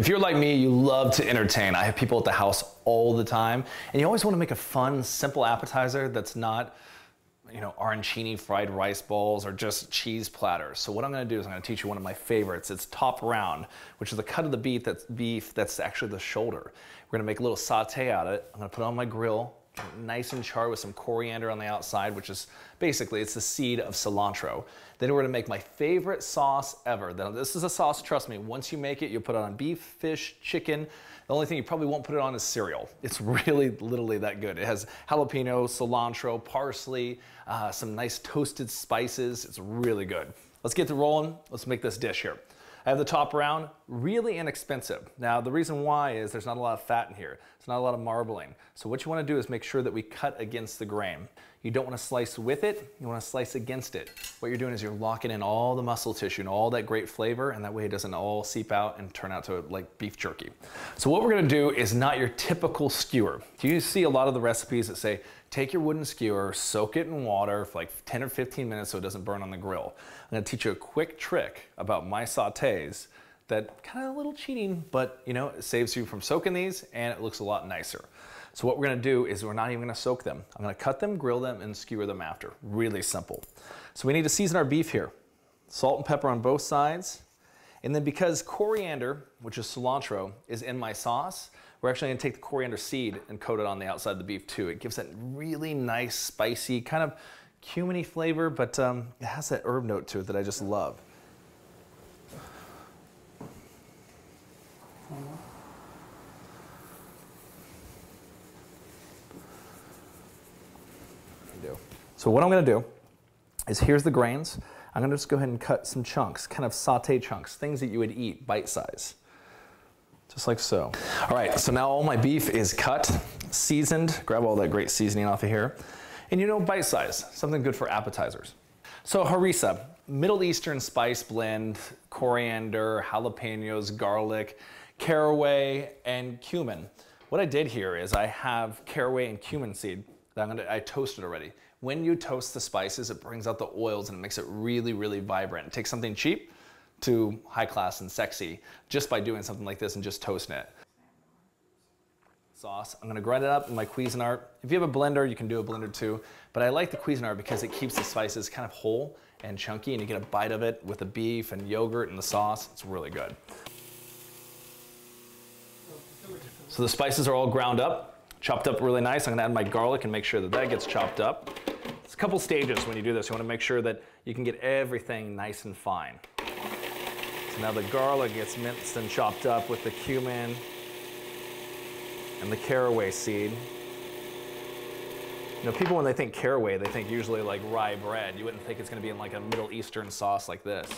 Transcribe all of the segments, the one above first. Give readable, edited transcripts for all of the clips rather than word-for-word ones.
If you're like me, you love to entertain. I have people at the house all the time, and you always want to make a fun, simple appetizer that's not, you know, arancini fried rice balls or just cheese platters. So what I'm gonna do is I'm gonna teach you one of my favorites. It's top round, which is the cut of the beef that's actually the shoulder. We're gonna make a little saute out of it. I'm gonna put it on my grill, nice and charred with some coriander on the outside, which is basically, it's the seed of cilantro. Then we're gonna make my favorite sauce ever. Now, this is a sauce, trust me, once you make it, you'll put it on beef, fish, chicken. The only thing you probably won't put it on is cereal. It's really literally that good. It has jalapeno, cilantro, parsley, some nice toasted spices. It's really good. Let's get to rolling. Let's make this dish here. I have the top round, really inexpensive. Now, the reason why is there's not a lot of fat in here. It's not a lot of marbling. So what you wanna do is make sure that we cut against the grain. You don't wanna slice with it, you wanna slice against it. What you're doing is you're locking in all the muscle tissue and all that great flavor, and that way it doesn't all seep out and turn out to like beef jerky. So what we're gonna do is not your typical skewer. Do you see a lot of the recipes that say, take your wooden skewer, soak it in water for like 10 or 15 minutes so it doesn't burn on the grill. I'm gonna teach you a quick trick about my sautés that kind of a little cheating, but you know, it saves you from soaking these and it looks a lot nicer. So what we're gonna do is we're not even gonna soak them. I'm gonna cut them, grill them, and skewer them after. Really simple. So we need to season our beef here. Salt and pepper on both sides. And then because coriander, which is cilantro, is in my sauce, we're actually gonna take the coriander seed and coat it on the outside of the beef too. It gives that really nice, spicy, kind of cuminy flavor, but it has that herb note to it that I just love. So what I'm gonna do is here's the grains. I'm gonna just go ahead and cut some chunks, kind of saute chunks, things that you would eat bite size. Just like so. All right, so now all my beef is cut, seasoned. Grab all that great seasoning off of here. And you know, bite size, something good for appetizers. So harissa, Middle Eastern spice blend, coriander, jalapenos, garlic, caraway, and cumin. What I did here is I have caraway and cumin seed that I toasted already. When you toast the spices, it brings out the oils and it makes it really, really vibrant. It takes something cheap to high class and sexy just by doing something like this and just toasting it. Sauce, I'm gonna grind it up in my Cuisinart. If you have a blender, you can do a blender too, but I like the Cuisinart because it keeps the spices kind of whole and chunky and you get a bite of it with the beef and yogurt and the sauce. It's really good. So the spices are all ground up, chopped up really nice. I'm gonna add my garlic and make sure that that gets chopped up. It's a couple stages when you do this. You wanna make sure that you can get everything nice and fine. So now the garlic gets minced and chopped up with the cumin and the caraway seed. You know, people when they think caraway, they think usually like rye bread. You wouldn't think it's gonna be in like a Middle Eastern sauce like this.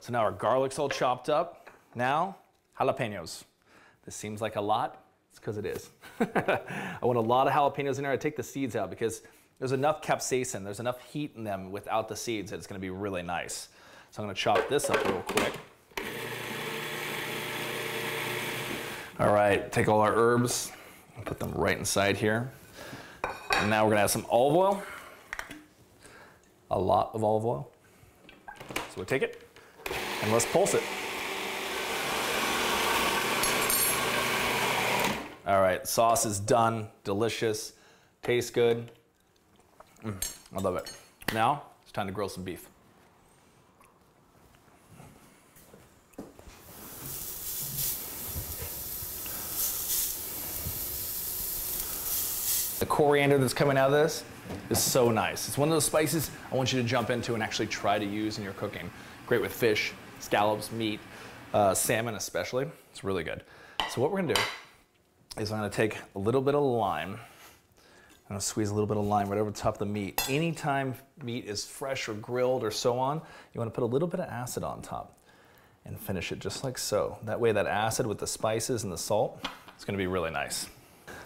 So now our garlic's all chopped up. Now, jalapenos. This seems like a lot. It's because it is. I want a lot of jalapenos in there. I take the seeds out because there's enough capsaicin, there's enough heat in them without the seeds that it's gonna be really nice. So I'm gonna chop this up real quick. All right, take all our herbs and put them right inside here. And now we're gonna add some olive oil. A lot of olive oil. So we'll take it and let's pulse it. All right, sauce is done, delicious, tastes good. I love it. Now, it's time to grill some beef. The coriander that's coming out of this is so nice. It's one of those spices I want you to jump into and actually try to use in your cooking. Great with fish, scallops, meat, salmon especially. It's really good. So what we're gonna do is I'm gonna take a little bit of lime. I'm gonna squeeze a little bit of lime right over the top of the meat. Anytime meat is fresh or grilled or so on, you wanna put a little bit of acid on top and finish it just like so. That way that acid with the spices and the salt, it's gonna be really nice.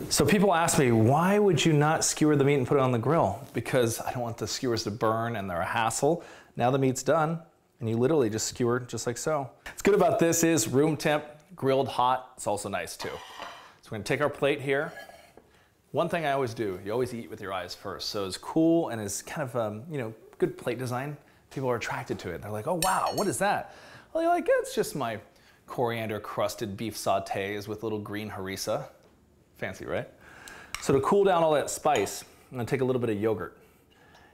So people ask me, why would you not skewer the meat and put it on the grill? Because I don't want the skewers to burn and they're a hassle. Now the meat's done and you literally just skewer just like so. What's good about this is room temp, grilled hot, it's also nice too. So we're gonna take our plate here. One thing I always do, you always eat with your eyes first. So it's cool and it's kind of, you know, good plate design. People are attracted to it. They're like, oh wow, what is that? Well, you're like, it's just my coriander crusted beef sautés with little green harissa. Fancy, right? So to cool down all that spice, I'm gonna take a little bit of yogurt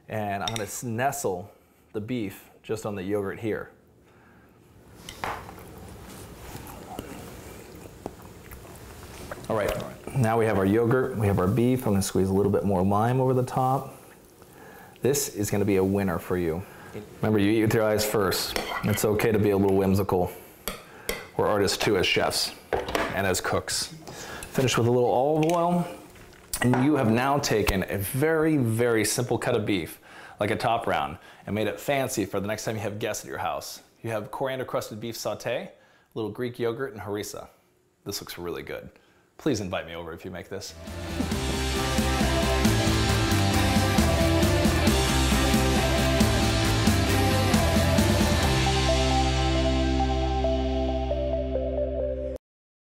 and I'm gonna nestle the beef just on the yogurt here. All right, now we have our yogurt, we have our beef. I'm gonna squeeze a little bit more lime over the top. This is gonna be a winner for you. Remember, you eat with your eyes first. It's okay to be a little whimsical. We're artists too, as chefs and as cooks. Finish with a little olive oil, and you have now taken a very, very simple cut of beef, like a top round, and made it fancy for the next time you have guests at your house. You have coriander crusted beef sauté, little Greek yogurt, and harissa. This looks really good. Please invite me over if you make this.